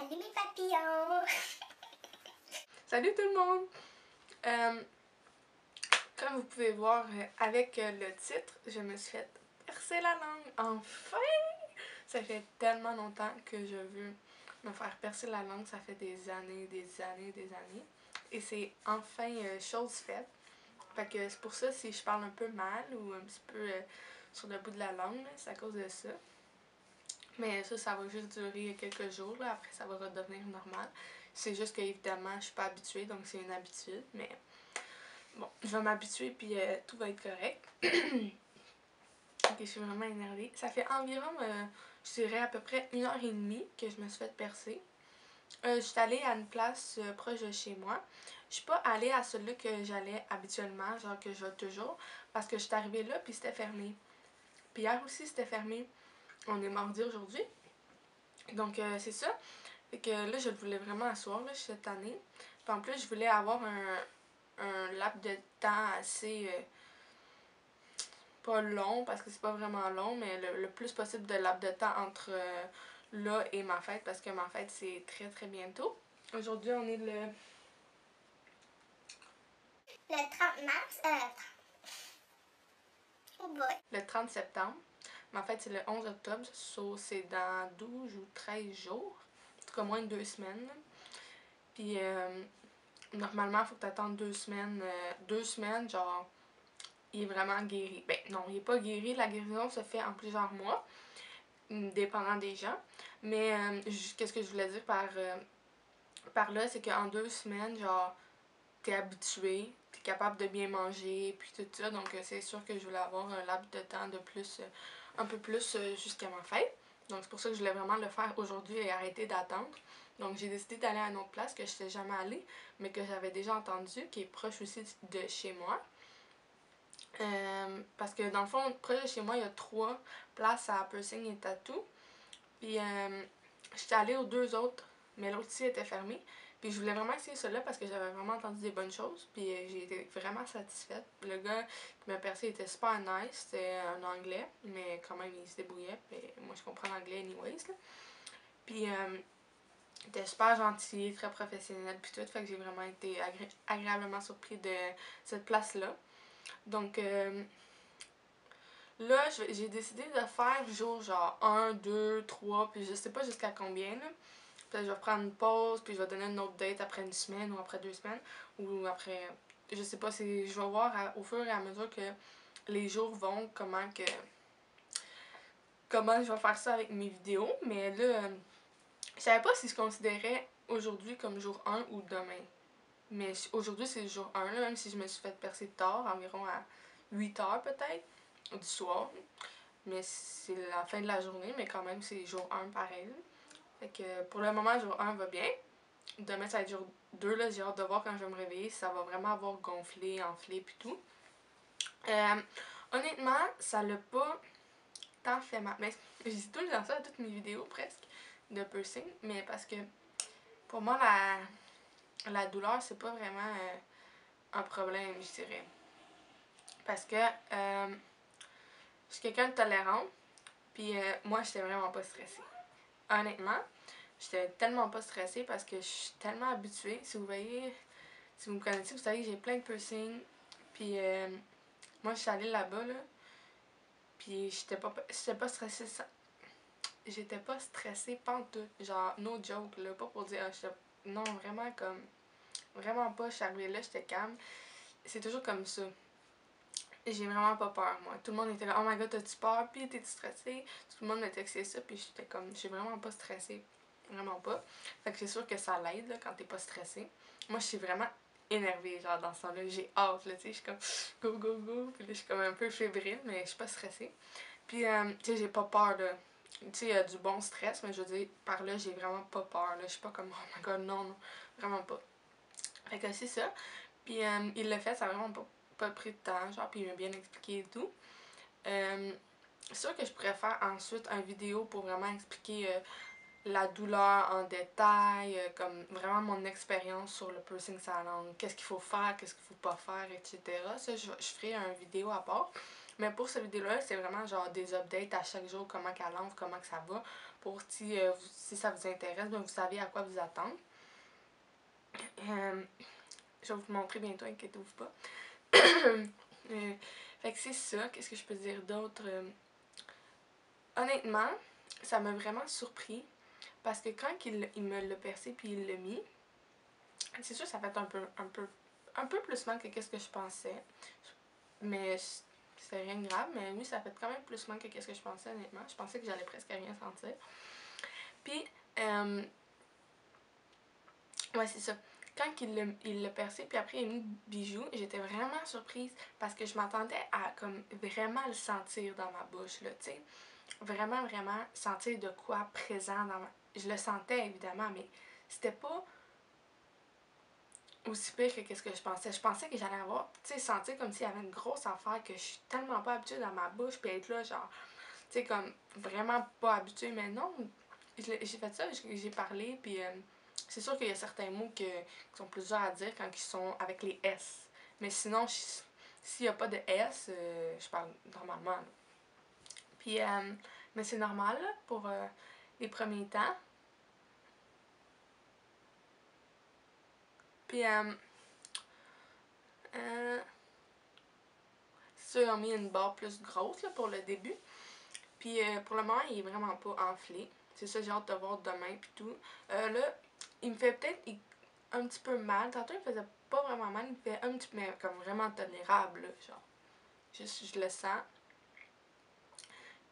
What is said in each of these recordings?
Salut mes papillons. Salut tout le monde. Comme vous pouvez voir avec le titre, je me suis fait percer la langue. Enfin! Ça fait tellement longtemps que je veux me faire percer la langue. Ça fait des années. Et c'est enfin chose faite. Fait que c'est pour ça si je parle un peu mal ou un petit peu sur le bout de la langue, c'est à cause de ça. Mais ça va juste durer quelques jours, là. Après ça va redevenir normal. C'est juste que évidemment je suis pas habituée, donc c'est une habitude, mais bon, je vais m'habituer puis tout va être correct. Ok, je suis vraiment énervée. Ça fait environ, je dirais à peu près 1h30 que je me suis fait percer. Je suis allée à une place proche de chez moi. Je suis pas allée à celui que j'allais habituellement, genre que je vais toujours, parce que je suis arrivée là puis c'était fermé. Puis hier aussi c'était fermé. On est mardi aujourd'hui. Donc c'est ça. Fait que là, je voulais vraiment asseoir là, cette année. Puis en plus, je voulais avoir un laps de temps assez pas long, parce que c'est pas vraiment long, mais le plus possible de laps de temps entre là et ma fête, parce que ma fête, c'est très très bientôt. Aujourd'hui, on est le 30 mars. Oh boy. Le 30 septembre. Ma fête, c'est le 11 octobre, so c'est dans 12 ou 13 jours. En tout cas, moins de 2 semaines. Puis, normalement, il faut que tu attendes 2 semaines. 2 semaines, genre, il est vraiment guéri. Ben, non, il n'est pas guéri. La guérison se fait en plusieurs mois, dépendant des gens. Mais, qu'est-ce que je voulais dire par là, c'est qu'en 2 semaines, genre, t'es habitué, t'es capable de bien manger, puis tout ça. Donc, c'est sûr que je voulais avoir un laps de temps de plus, un peu plus jusqu'à ma fête. Donc, c'est pour ça que je voulais vraiment le faire aujourd'hui et arrêter d'attendre. Donc, j'ai décidé d'aller à une autre place que je n'étais jamais allée, mais que j'avais déjà entendue, qui est proche aussi de chez moi. Parce que, dans le fond, proche de chez moi, il y a 3 places à piercing et tattoo. Puis, j'étais allée aux 2 autres, mais l'autre ici était fermée. Puis je voulais vraiment essayer cela parce que j'avais vraiment entendu des bonnes choses. Puis j'ai été vraiment satisfaite. Le gars qui m'a percé était super nice. C'était un anglais, mais quand même il se débrouillait. Puis moi je comprends l'anglais anyways. Là. Puis il était super gentil, très professionnel. Puis tout, fait que j'ai vraiment été agréablement surpris de cette place-là. Donc là, j'ai décidé de faire jour genre 1, 2, 3, puis je sais pas jusqu'à combien là. Puis je vais prendre une pause, puis je vais donner une autre date après 1 semaine ou après 2 semaines. Ou après, je sais pas, si je vais voir au fur et à mesure que les jours vont, comment je vais faire ça avec mes vidéos. Mais là, je savais pas si je considérais aujourd'hui comme jour 1 ou demain. Mais aujourd'hui, c'est le jour 1, là, même si je me suis fait percer tard, environ à 8h peut-être, du soir. Mais c'est la fin de la journée, mais quand même, c'est jour 1 pareil. Fait que pour le moment, jour 1 va bien. Demain, ça va être jour 2. J'ai hâte de voir quand je vais me réveiller si ça va vraiment avoir gonflé, enflé, puis tout. Honnêtement, ça l'a pas tant fait mal. Mais je dis tout le temps ça à toutes mes vidéos presque de piercing. Mais parce que pour moi, la douleur, c'est pas vraiment un problème, je dirais. Parce que je suis quelqu'un de tolérant. Puis moi, j'étais vraiment pas stressée. Honnêtement, j'étais tellement pas stressée parce que je suis tellement habituée. Si vous voyez, si vous me connaissez, vous savez que j'ai plein de piercings. Puis moi, je suis allée là-bas, là. Puis j'étais pas stressée. J'étais pas stressée pantoute. Genre, no joke, là. Pas pour dire, non, vraiment comme. Vraiment pas. Je suis arrivée là, j'étais calme. C'est toujours comme ça. J'ai vraiment pas peur, moi. Tout le monde était là, oh my god, t'as-tu peur? Puis t'es-tu stressée? Tout le monde me textait ça, puis j'étais comme, je suis vraiment pas stressée. Vraiment pas. Fait que c'est sûr que ça l'aide, là, quand t'es pas stressée. Moi, je suis vraiment énervée, genre, dans ce temps-là. J'ai hâte, là, tu sais, je suis comme, go, go, go. Puis là, je suis comme un peu fébrile, mais je suis pas stressée. Puis, tu sais, j'ai pas peur, là. Tu sais, il y a du bon stress, mais je veux dire, par là, j'ai vraiment pas peur, là. Je suis pas comme, oh my god, non, non. Vraiment pas. Fait que c'est ça. Puis, il l'a fait, ça vraiment pas pris de temps, genre, puis il m'a bien expliqué et tout. C'est sûr que je pourrais faire ensuite une vidéo pour vraiment expliquer la douleur en détail, comme vraiment mon expérience sur le piercing sa langue, qu'est-ce qu'il faut faire, qu'est-ce qu'il faut pas faire, etc. Ça, je ferai une vidéo à part. Mais pour cette vidéo-là, c'est vraiment genre des updates à chaque jour, comment qu'elle lance, comment que ça va, pour si ça vous intéresse, bien, vous savez à quoi vous attendre. Je vais vous montrer bientôt, inquiétez-vous pas. Fait que c'est ça, qu'est-ce que je peux dire d'autre? Honnêtement, ça m'a vraiment surpris parce que quand il me l'a percé puis il l'a mis, c'est sûr ça fait un peu plus mal que qu'est-ce que je pensais, mais c'est rien de grave, mais oui, ça fait quand même plus mal que qu'est-ce que je pensais, honnêtement. Je pensais que j'allais presque rien sentir. Puis, ouais, c'est ça. Quand il l'a percé, puis après il a mis bijoux, j'étais vraiment surprise parce que je m'attendais à comme vraiment le sentir dans ma bouche, là, tu sais. Vraiment, vraiment sentir de quoi présent dans ma... Je le sentais, évidemment, mais c'était pas aussi pire que qu'est-ce que je pensais. Je pensais que j'allais avoir, tu sais, sentir comme s'il y avait une grosse affaire que je suis tellement pas habituée dans ma bouche, puis être là, genre, tu sais, comme vraiment pas habituée. Mais non, j'ai fait ça, j'ai parlé, puis... c'est sûr qu'il y a certains mots qui sont plus durs à dire quand ils sont avec les S. Mais sinon, s'il n'y a pas de S, je parle normalement. Puis, mais c'est normal là, pour les premiers temps. Puis, c'est sûr, ils ont mis une barre plus grosse là, pour le début. Puis, pour le moment, il n'est vraiment pas enflé. C'est ça, j'ai hâte de voir demain puis tout. Là, il me fait peut-être un petit peu mal. Tantôt, il me faisait pas vraiment mal. Il me fait un petit peu, mais comme vraiment tolérable, là, genre. Je le sens.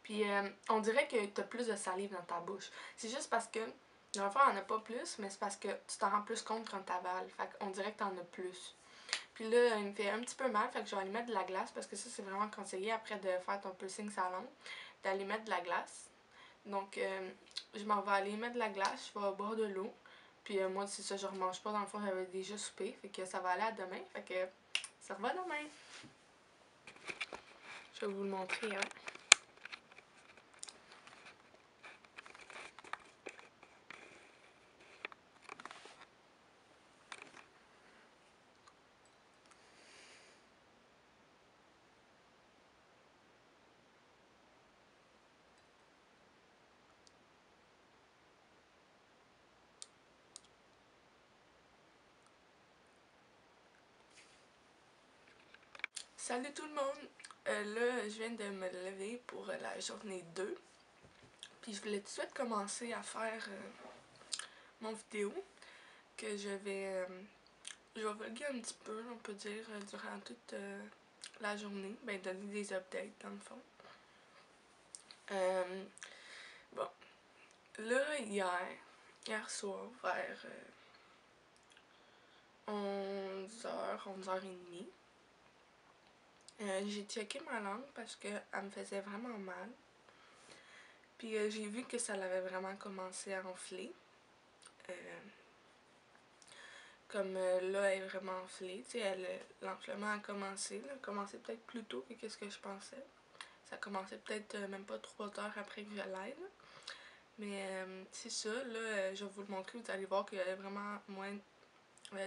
Puis, on dirait que t'as plus de salive dans ta bouche. C'est juste parce que, dans le fond, on en a pas plus, mais c'est parce que tu t'en rends plus compte quand t'avales. Fait qu'on dirait que t'en as plus. Puis là, il me fait un petit peu mal. Fait que je vais aller mettre de la glace parce que ça, c'est vraiment conseillé après de faire ton pulsing salon, d'aller mettre de la glace. Donc, je m'en vais aller mettre de la glace. Je vais boire de l'eau. Puis moi, c'est ça, je remange pas. Dans le fond, j'avais déjà soupé. Fait que ça va aller à demain. Fait que ça revoit demain. Je vais vous le montrer, hein. Salut tout le monde! Là, je viens de me lever pour la journée 2. Puis je voulais tout de suite commencer à faire mon vidéo que je vais vlogger un petit peu, on peut dire, durant toute la journée. Ben, donner des updates, dans le fond. Bon. Là, hier soir, vers 11h, 11h30, j'ai checké ma langue parce qu'elle me faisait vraiment mal. Puis j'ai vu que ça l'avait vraiment commencé à enfler. Comme là, elle est vraiment enflée. Tu sais, l'enflement a commencé. Elle a commencé peut-être plus tôt que qu'est-ce que je pensais. Ça a commencé peut-être même pas 3 heures après que je l'aille. Mais c'est ça. Là, je vais vous le montrer. Vous allez voir qu'il y avait vraiment moins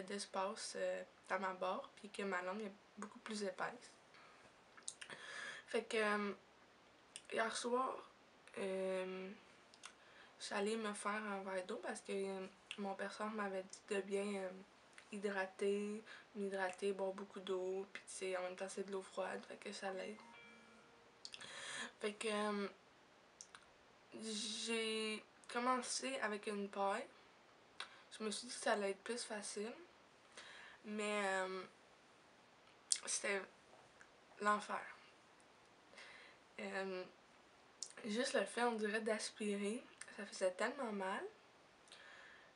d'espace dans ma barre. Puis que ma langue est beaucoup plus épaisse. Fait que hier soir, j'allais me faire un verre d'eau parce que mon personnage m'avait dit de bien m'hydrater, boire beaucoup d'eau, puis tu sais, en même temps c'est de l'eau froide, fait que ça l'aide. Fait que j'ai commencé avec une paille. Je me suis dit que ça allait être plus facile, mais c'était l'enfer. Juste le fait, on dirait, d'aspirer, ça faisait tellement mal.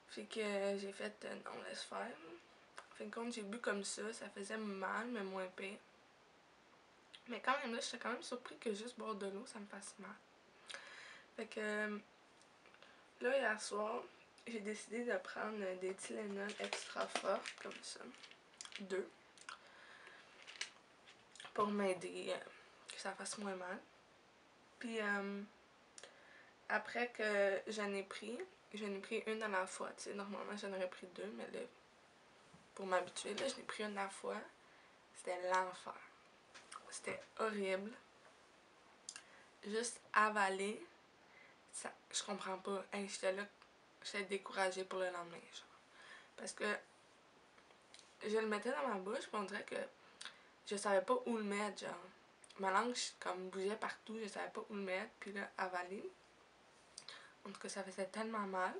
Fait que j'ai fait non, laisse faire. En fin de compte, j'ai bu comme ça, ça faisait mal, mais moins pire. Mais quand même, là, j'étais quand même surpris que juste boire de l'eau, ça me fasse mal. Fait que là, hier soir, j'ai décidé de prendre des Tylenol extra forts, comme ça, 2, pour m'aider que ça fasse moins mal. Puis après que j'en ai pris une à la fois. Tu sais, normalement j'en aurais pris 2, mais là, pour m'habituer, là, j'en ai pris une à la fois. C'était l'enfer. C'était horrible. Juste avaler, ça, je comprends pas. Hey, j'étais là, j'étais découragée pour le lendemain, genre. Parce que je le mettais dans ma bouche, puis on dirait que je savais pas où le mettre, genre. Ma langue, comme, bougeait partout, je savais pas où le mettre, puis là, avaler. En tout cas, ça faisait tellement mal.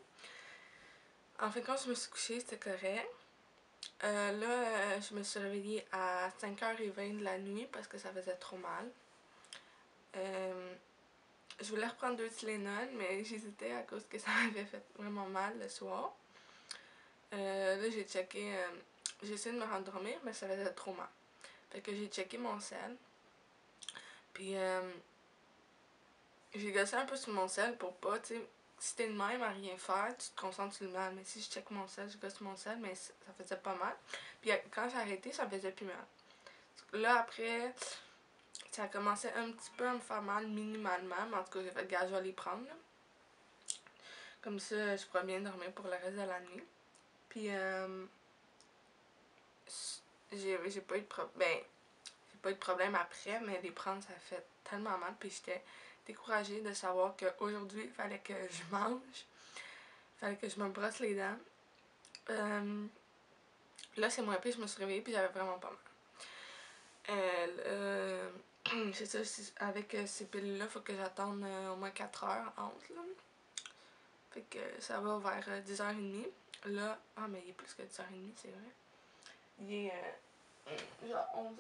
En fait, quand je me suis couchée, c'était correct. Là, je me suis réveillée à 5h20 de la nuit parce que ça faisait trop mal. Je voulais reprendre 2 Tylenol, mais j'hésitais à cause que ça m'avait fait vraiment mal le soir. Là, j'ai checké... j'ai essayé de me rendormir, mais ça faisait trop mal. Fait que j'ai checké mon sel. Puis, j'ai gossé un peu sur mon sel pour pas, tu sais... Si t'es de même à rien faire, tu te concentres sur le mal. Mais si je check mon sel, je gosse mon sel, mais ça faisait pas mal. Puis quand j'ai arrêté, ça faisait plus mal. Là, après, ça a commencé un petit peu à me faire mal minimalement. Mais en tout cas, j'ai fait, gars, je vais les prendre. Là. Comme ça, je pourrais bien dormir pour le reste de la nuit. Puis, j'ai pas eu de problème. Ben, j'ai pas eu de problème après, mais les prendre, ça fait tellement mal. Puis j'étais découragée de savoir qu'aujourd'hui, il fallait que je mange. Il fallait que je me brosse les dents. Là, c'est moins pire, je me suis réveillée puis j'avais vraiment pas mal. C'est ça, avec ces pilules-là, il faut que j'attende au moins 4 heures entre. Là. Fait que ça va vers 10h30. Là, ah mais il est plus que 10h30, c'est vrai. Il est genre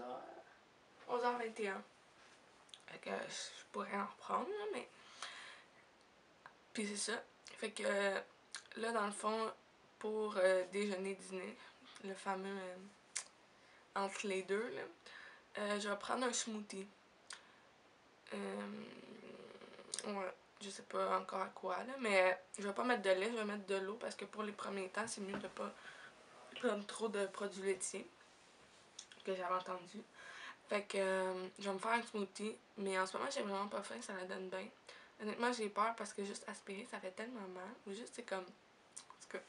11h21. Fait que je pourrais en reprendre, mais... Puis c'est ça. Fait que là, dans le fond, pour déjeuner-dîner, le fameux entre les deux, là, je vais prendre un smoothie. Ouais, je sais pas encore à quoi, là, mais je vais pas mettre de lait, je vais mettre de l'eau parce que pour les premiers temps, c'est mieux de pas prendre trop de produits laitiers que j'avais entendu. Fait que je vais me faire un smoothie, mais en ce moment j'ai vraiment pas faim, ça la donne bien. Honnêtement j'ai peur parce que juste aspirer ça fait tellement mal, ou juste c'est comme, en tout cas,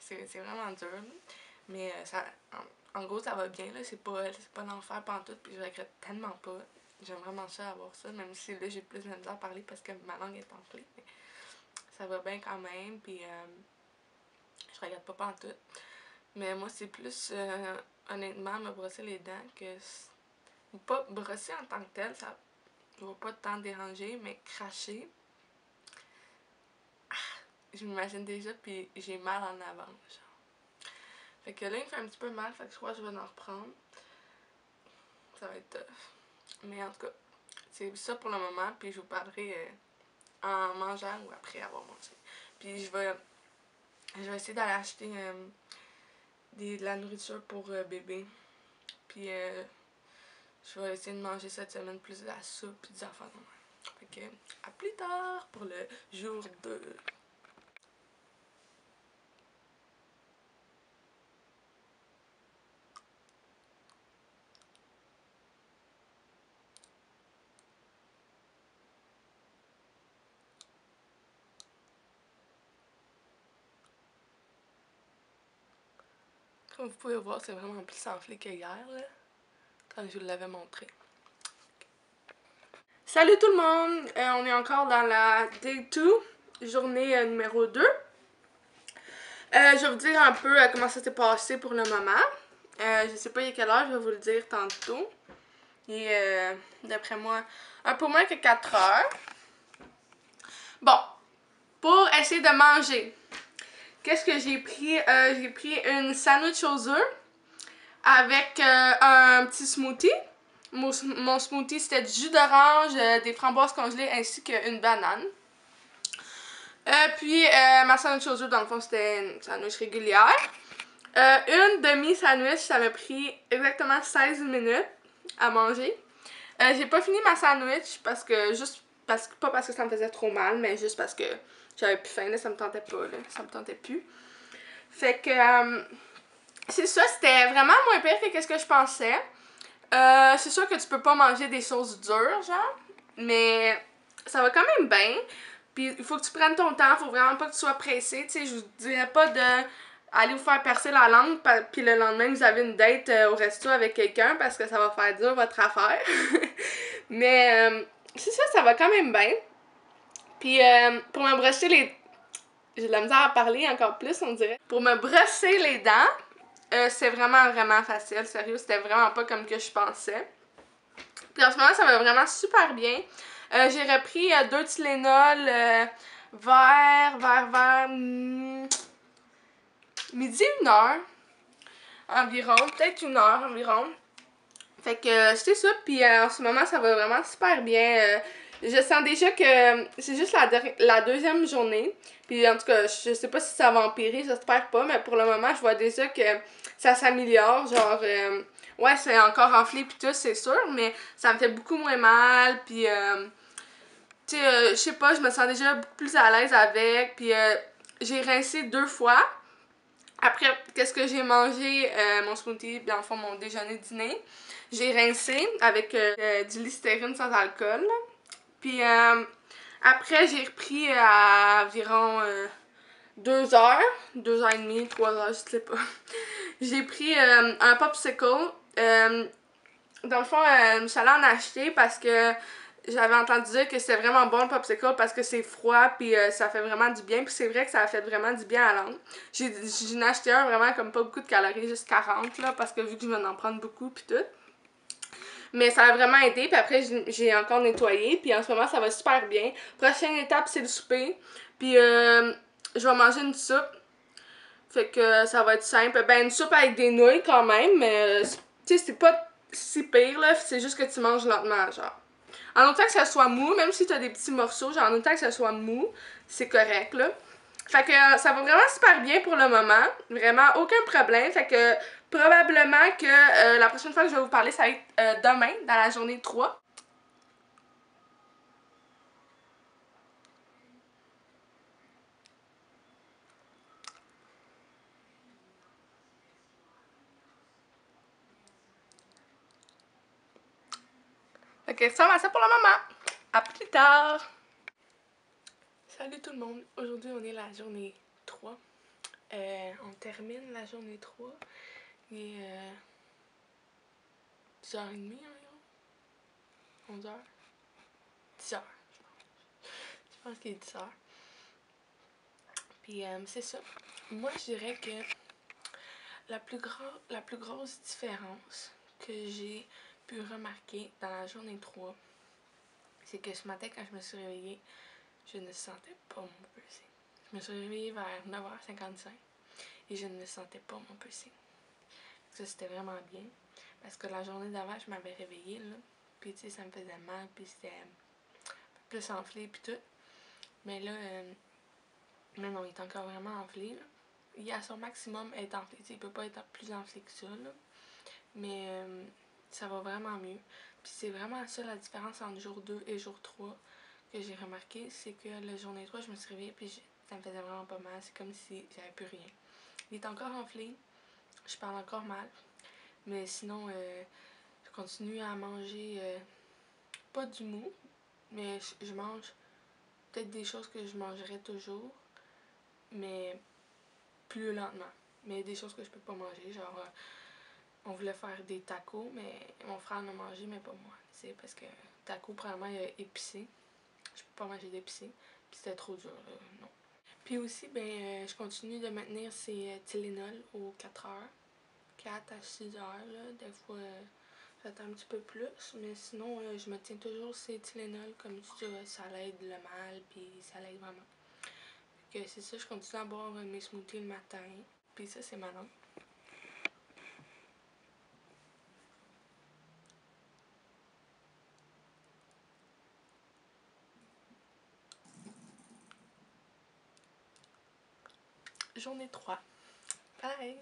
c'est vraiment dur, mais ça, en gros ça va bien, là, c'est pas l'enfer pantoute, puis je regrette tellement pas, j'aime vraiment ça avoir ça, même si là j'ai plus de misère à parler parce que ma langue est enflée, mais ça va bien quand même, puis je regrette pas pantoute. Mais moi c'est plus, honnêtement, me brosser les dents que... Pas brosser en tant que tel, ça ne va pas tant déranger, mais cracher. Ah, je m'imagine déjà, puis j'ai mal en avant. Genre. Fait que là, il me fait un petit peu mal, fait que je crois que je vais en reprendre. Ça va être tough. Mais en tout cas, c'est ça pour le moment, puis je vous parlerai en mangeant ou après avoir mangé. Puis je vais essayer d'aller acheter de la nourriture pour bébé. Puis. Je vais essayer de manger cette semaine plus de la soupe et des affaires. Fait que, à plus tard pour le jour 2. Comme vous pouvez voir, c'est vraiment plus enflé que hier, là. Comme je vous l'avais montré. Salut tout le monde! On est encore dans la Day 2, journée numéro 2. Je vais vous dire un peu comment ça s'est passé pour le moment. Je sais pas il est quelle heure, je vais vous le dire tantôt. Il est, d'après moi, un peu moins que 4 heures. Bon, pour essayer de manger, qu'est-ce que j'ai pris? J'ai pris une sandwich aux œufs. Avec un petit smoothie. Mon smoothie, c'était du jus d'orange, des framboises congelées ainsi qu'une banane. Puis, ma sandwich aux œufs, dans le fond, c'était une sandwich régulière. Une demi-sandwich, ça m'a pris exactement 16 minutes à manger. J'ai pas fini ma sandwich parce que, pas parce que ça me faisait trop mal, mais juste parce que j'avais plus faim, là, ça me tentait pas, là, ça me tentait plus. Fait que... c'est ça, c'était vraiment moins pire que ce que je pensais. C'est sûr que tu peux pas manger des sauces dures, genre, mais ça va quand même bien. Puis il faut que tu prennes ton temps, faut vraiment pas que tu sois pressé. Tu sais, je vous dirais pas d'aller vous faire percer la langue, puis le lendemain vous avez une date au resto avec quelqu'un parce que ça va faire dur votre affaire. Mais c'est ça, ça va quand même bien. Puis pour me brosser les... J'ai de la misère à parler encore plus, on dirait. Pour me brosser les dents, c'est vraiment facile, sérieux. C'était vraiment pas comme que je pensais. Puis en ce moment, ça va vraiment super bien. J'ai repris 2 Tylenol vers midi 1h environ, peut-être 1h environ. Fait que c'était ça, puis en ce moment, ça va vraiment super bien. Je sens déjà que c'est juste la deuxième journée. Puis en tout cas, je sais pas si ça va empirer, j'espère pas, mais pour le moment, je vois déjà que ça s'améliore. Genre, ouais, c'est encore enflé puis tout, c'est sûr, mais ça me fait beaucoup moins mal. Puis, tu sais, je sais pas, je me sens déjà beaucoup plus à l'aise avec. Puis, j'ai rincé 2 fois. Après, qu'est-ce que j'ai mangé? Mon smoothie, bien en fond, mon déjeuner-dîner. J'ai rincé avec du Listerine sans alcool. Puis après, j'ai repris à environ 2h, 2h30, 3h, je sais pas. J'ai pris un popsicle. Dans le fond, je suis allée en acheter parce que j'avais entendu dire que c'était vraiment bon le popsicle parce que c'est froid puis ça fait vraiment du bien. Puis c'est vrai que ça a fait vraiment du bien à l'âme. J'ai acheté un vraiment comme pas beaucoup de calories, juste 40 là, parce que vu que je vais en prendre beaucoup puis tout. Mais ça a vraiment aidé, puis après j'ai encore nettoyé, puis en ce moment ça va super bien. Prochaine étape c'est le souper, puis je vais manger une soupe, fait que ça va être simple. Ben une soupe avec des nouilles quand même, mais tu sais c'est pas si pire là, c'est juste que tu manges lentement genre. En autant que ça soit mou, même si t'as des petits morceaux, genre en autant que ça soit mou, c'est correct là. Fait que ça va vraiment super bien pour le moment, vraiment aucun problème, fait que probablement que la prochaine fois que je vais vous parler, ça va être demain, dans la journée 3. Ok, ça va, c'est pour le moment. À plus tard! Salut tout le monde! Aujourd'hui, on est la journée 3. On termine la journée 3. Il est 10h30 environ. 11h. 10h, je pense. Je pense qu'il est 10h. Puis c'est ça. Moi, je dirais que la plus grosse différence que j'ai pu remarquer dans la journée 3, c'est que ce matin, quand je me suis réveillée, je ne sentais pas mon piercing. Je me suis réveillée vers 9h55 et je ne sentais pas mon piercing. Ça, c'était vraiment bien. Parce que la journée d'avant, je m'avais réveillée, là. Puis, tu sais, ça me faisait mal, puis c'était plus enflé, puis tout. Mais là, non, il est encore vraiment enflé, là. Il est à son maximum être enflé. Tu sais, il peut pas être plus enflé que ça, là. Mais ça va vraiment mieux. Puis c'est vraiment ça la différence entre jour 2 et jour 3 que j'ai remarqué. C'est que la journée 3, je me suis réveillée, puis ça me faisait vraiment pas mal. C'est comme si j'avais plus rien. Il est encore enflé. Je parle encore mal, mais sinon, je continue à manger, pas du mou, mais je mange peut-être des choses que je mangerais toujours, mais plus lentement. Mais des choses que je peux pas manger, genre, on voulait faire des tacos, mais mon frère en a mangé, mais pas moi. C'est parce que tacos, probablement, il est épicé. Je peux pas manger d'épicé, puis c'était trop dur, non. Puis aussi, ben, je continue de maintenir ces Tylenol aux 4h, 4 à 6h, là. Des fois, j'attends un petit peu plus, mais sinon, je me tiens toujours ces Tylenol, comme tu dis, ça l'aide le mal, puis ça l'aide vraiment. Fait que c'est ça, je continue à boire mes smoothies le matin, puis ça, c'est ma langue. Journée 3. Pareil.